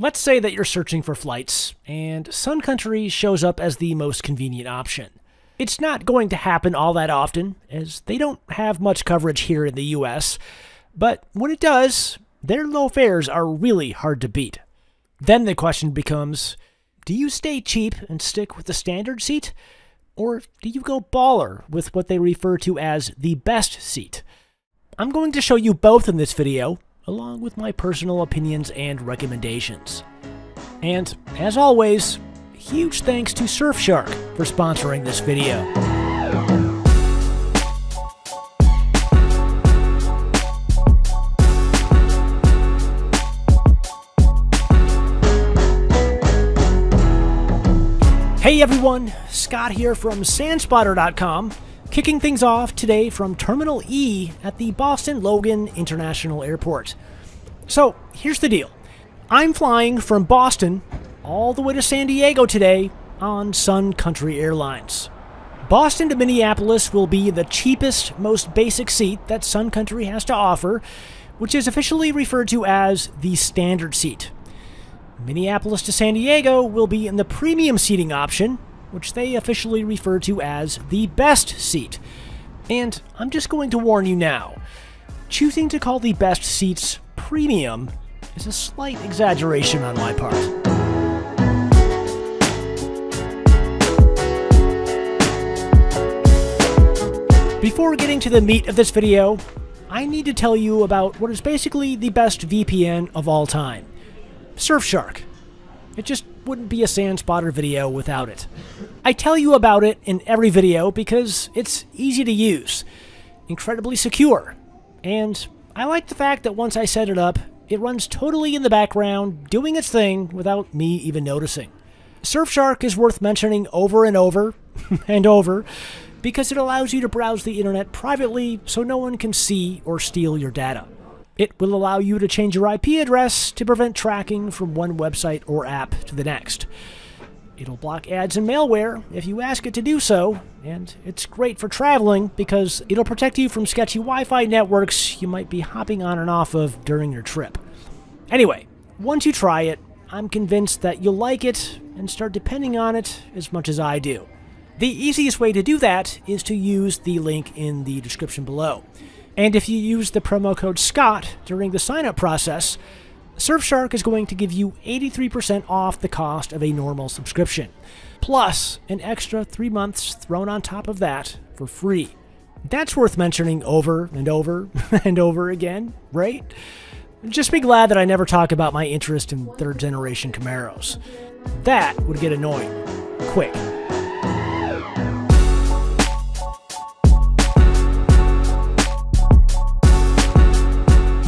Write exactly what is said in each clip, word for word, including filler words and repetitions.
Let's say that you're searching for flights, and Sun Country shows up as the most convenient option. It's not going to happen all that often, as they don't have much coverage here in the U S, but when it does, their low fares are really hard to beat. Then the question becomes, do you stay cheap and stick with the standard seat? Or do you go baller with what they refer to as the best seat? I'm going to show you both in this video, along with my personal opinions and recommendations. And, as always, huge thanks to Surfshark for sponsoring this video. Hey everyone, Scott here from SANspotter dot com, kicking things off today from Terminal E at the Boston Logan International Airport. So, here's the deal. I'm flying from Boston all the way to San Diego today on Sun Country Airlines. Boston to Minneapolis will be the cheapest, most basic seat that Sun Country has to offer, which is officially referred to as the standard seat. Minneapolis to San Diego will be in the premium seating option, which they officially refer to as the best seat. And I'm just going to warn you now, choosing to call the best seats premium is a slight exaggeration on my part. Before getting to the meat of this video, I need to tell you about what is basically the best V P N of all time. Surfshark. It just wouldn't be a SANspotter video without it. I tell you about it in every video because it's easy to use, incredibly secure, and I like the fact that once I set it up, it runs totally in the background, doing its thing without me even noticing. Surfshark is worth mentioning over and over and over because it allows you to browse the internet privately so no one can see or steal your data. It will allow you to change your I P address to prevent tracking from one website or app to the next. It'll block ads and malware if you ask it to do so, and it's great for traveling because it'll protect you from sketchy Wi-Fi networks you might be hopping on and off of during your trip. Anyway, once you try it, I'm convinced that you'll like it and start depending on it as much as I do. The easiest way to do that is to use the link in the description below. And if you use the promo code SCOTT during the sign-up process, Surfshark is going to give you eighty-three percent off the cost of a normal subscription, plus an extra three months thrown on top of that for free. That's worth mentioning over and over and over again, right? Just be glad that I never talk about my interest in third-generation Camaros. That would get annoying quick.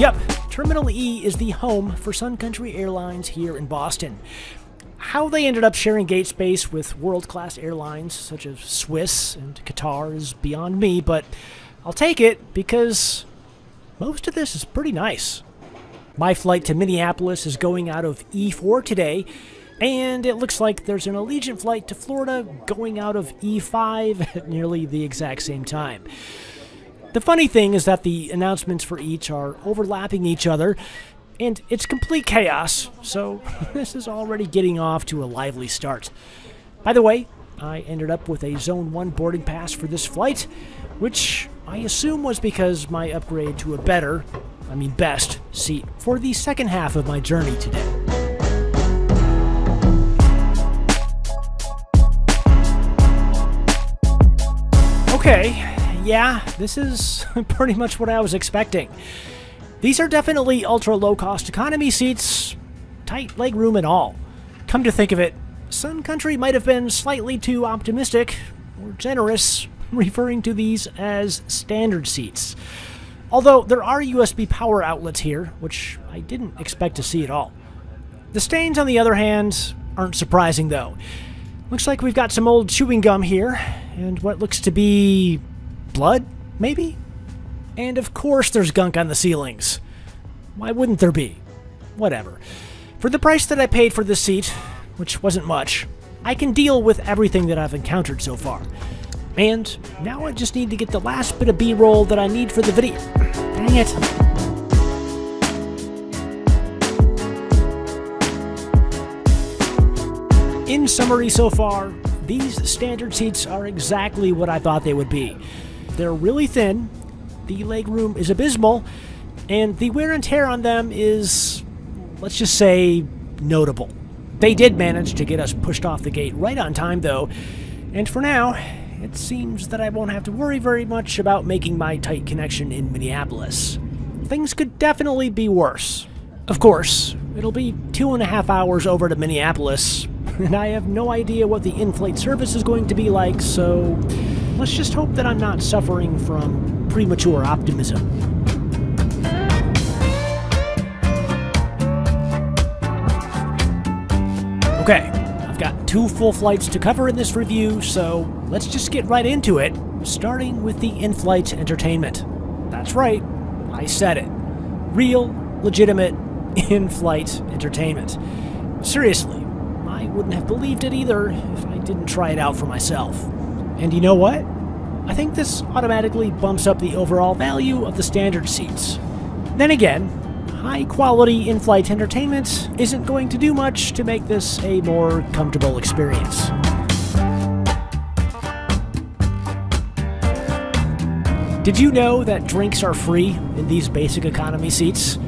Yep, Terminal E is the home for Sun Country Airlines here in Boston. How they ended up sharing gate space with world-class airlines such as Swiss and Qatar is beyond me, but I'll take it because most of this is pretty nice. My flight to Minneapolis is going out of E four today, and it looks like there's an Allegiant flight to Florida going out of E five at nearly the exact same time. The funny thing is that the announcements for each are overlapping each other, and it's complete chaos, so this is already getting off to a lively start. By the way, I ended up with a Zone one boarding pass for this flight, which I assume was because my upgrade to a better, I mean best, seat for the second half of my journey today. Okay. Yeah, this is pretty much what I was expecting. These are definitely ultra low-cost economy seats, tight legroom and all. Come to think of it, Sun Country might have been slightly too optimistic or generous referring to these as standard seats. Although there are U S B power outlets here, which I didn't expect to see at all. The stains, on the other hand, aren't surprising though. Looks like we've got some old chewing gum here, and what looks to be blood, maybe? And of course there's gunk on the ceilings. Why wouldn't there be? Whatever. For the price that I paid for this seat, which wasn't much, I can deal with everything that I've encountered so far. And now I just need to get the last bit of B-roll that I need for the video. Dang it. In summary so far, these standard seats are exactly what I thought they would be. They're really thin, the legroom is abysmal, and the wear and tear on them is, let's just say, notable. They did manage to get us pushed off the gate right on time though, and for now, it seems that I won't have to worry very much about making my tight connection in Minneapolis. Things could definitely be worse. Of course, it'll be two and a half hours over to Minneapolis, and I have no idea what the in-flight service is going to be like, so let's just hope that I'm not suffering from premature optimism. Okay, I've got two full flights to cover in this review, so let's just get right into it, starting with the in-flight entertainment. That's right, I said it. Real, legitimate, in-flight entertainment. Seriously. I wouldn't have believed it either if I didn't try it out for myself. And you know what? I think this automatically bumps up the overall value of the standard seats. Then again, high-quality in-flight entertainment isn't going to do much to make this a more comfortable experience. Did you know that drinks are free in these basic economy seats?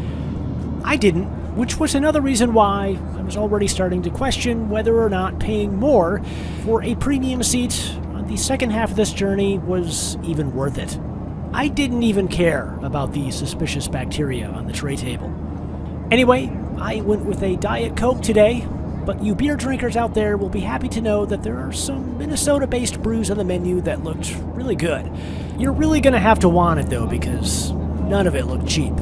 I didn't, which was another reason why I was already starting to question whether or not paying more for a premium seat on the second half of this journey was even worth it. I didn't even care about the suspicious bacteria on the tray table. Anyway, I went with a Diet Coke today, but you beer drinkers out there will be happy to know that there are some Minnesota-based brews on the menu that looked really good. You're really gonna have to want it though, because none of it looked cheap.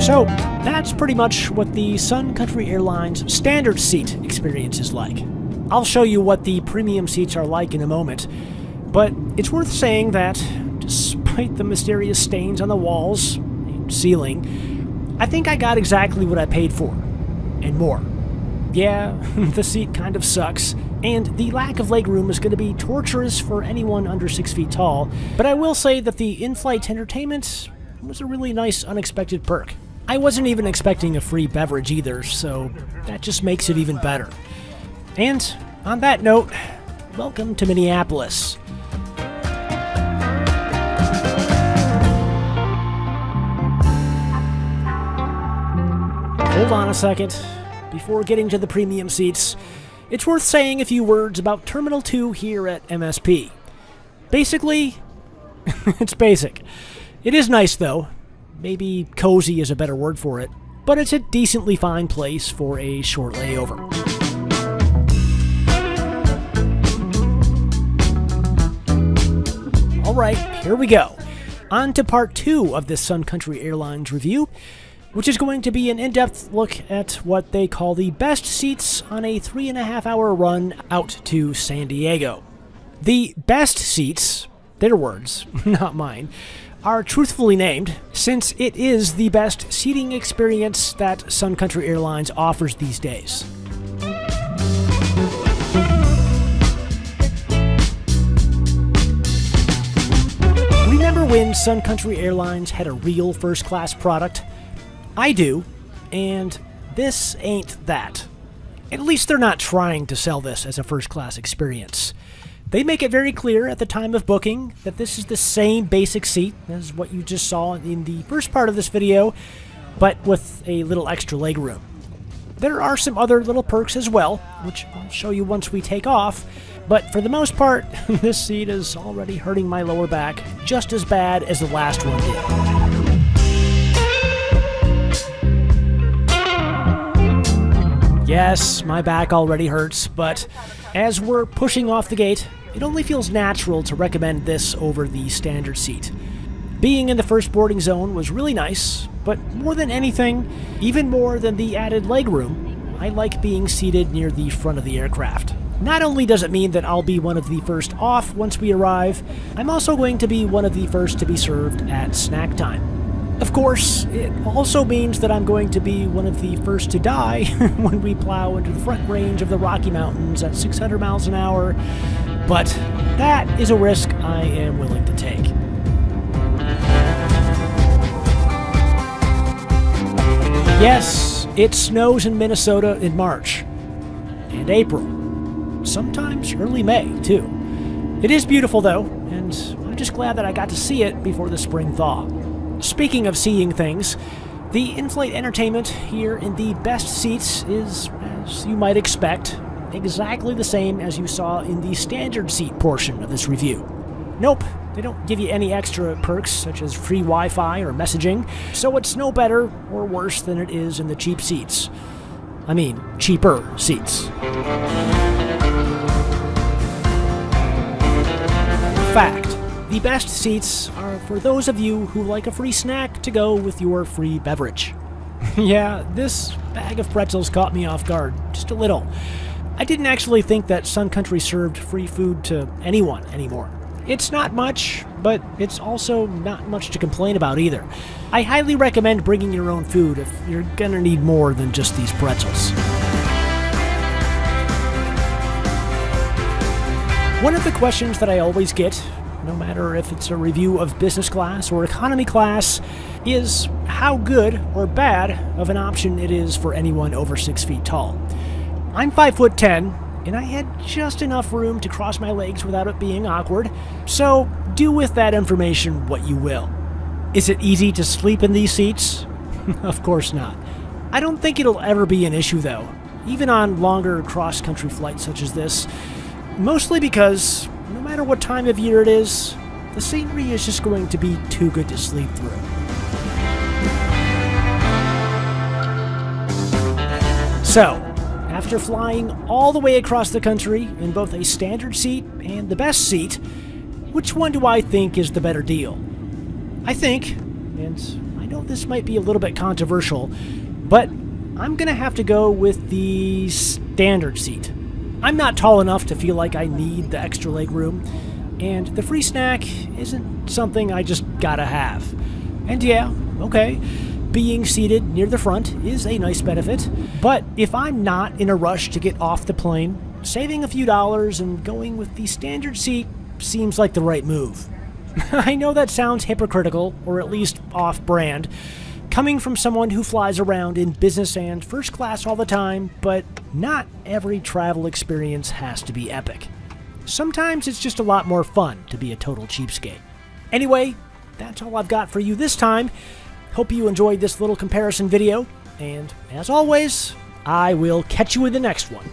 So, that's pretty much what the Sun Country Airlines standard seat experience is like. I'll show you what the premium seats are like in a moment, but it's worth saying that, despite the mysterious stains on the walls and ceiling, I think I got exactly what I paid for, and more. Yeah, the seat kind of sucks, and the lack of legroom is going to be torturous for anyone under six feet tall, but I will say that the in-flight entertainment was a really nice, unexpected perk. I wasn't even expecting a free beverage either, so that just makes it even better. And on that note, welcome to Minneapolis. Hold on a second. Before getting to the premium seats, it's worth saying a few words about Terminal two here at M S P. Basically, it's basic. It is nice though, maybe cozy is a better word for it, but it's a decently fine place for a short layover. Alright, here we go. On to part two of this Sun Country Airlines review, which is going to be an in-depth look at what they call the best seats on a three and a half hour run out to San Diego. The best seats, their words, not mine, are truthfully named, since it is the best seating experience that Sun Country Airlines offers these days. Remember when Sun Country Airlines had a real first-class product? I do, and this ain't that. At least they're not trying to sell this as a first-class experience. They make it very clear at the time of booking that this is the same basic seat as what you just saw in the first part of this video, but with a little extra legroom. There are some other little perks as well, which I'll show you once we take off, but for the most part, this seat is already hurting my lower back just as bad as the last one did. Yes, my back already hurts, but as we're pushing off the gate, it only feels natural to recommend this over the standard seat. Being in the first boarding zone was really nice, but more than anything, even more than the added legroom, I like being seated near the front of the aircraft. Not only does it mean that I'll be one of the first off once we arrive, I'm also going to be one of the first to be served at snack time. Of course, it also means that I'm going to be one of the first to die when we plow into the front range of the Rocky Mountains at six hundred miles an hour, but that is a risk I am willing to take. Yes, it snows in Minnesota in March and April, sometimes early May, too. It is beautiful, though, and I'm just glad that I got to see it before the spring thaw. Speaking of seeing things, the in-flight entertainment here in the best seats is, as you might expect, exactly the same as you saw in the standard seat portion of this review. Nope, they don't give you any extra perks such as free Wi-Fi or messaging, so it's no better or worse than it is in the cheap seats. I mean, cheaper seats. Fact: the best seats are for those of you who like a free snack to go with your free beverage. Yeah, this bag of pretzels caught me off guard, just a little. I didn't actually think that Sun Country served free food to anyone anymore. It's not much, but it's also not much to complain about either. I highly recommend bringing your own food if you're gonna need more than just these pretzels. One of the questions that I always get, no matter if it's a review of business class or economy class, is how good or bad of an option it is for anyone over six feet tall. I'm five foot ten, and I had just enough room to cross my legs without it being awkward, so do with that information what you will. Is it easy to sleep in these seats? Of course not. I don't think it'll ever be an issue, though, even on longer cross-country flights such as this, mostly because no matter what time of year it is, the scenery is just going to be too good to sleep through. So, after flying all the way across the country in both a standard seat and the best seat, which one do I think is the better deal? I think, and I know this might be a little bit controversial, but I'm gonna have to go with the standard seat. I'm not tall enough to feel like I need the extra leg room, and the free snack isn't something I just gotta have. And yeah, okay, being seated near the front is a nice benefit, but if I'm not in a rush to get off the plane, saving a few dollars and going with the standard seat seems like the right move. I know that sounds hypocritical, or at least off-brand, coming from someone who flies around in business and first class all the time, but not every travel experience has to be epic. Sometimes it's just a lot more fun to be a total cheapskate. Anyway, that's all I've got for you this time. Hope you enjoyed this little comparison video, and as always, I will catch you in the next one.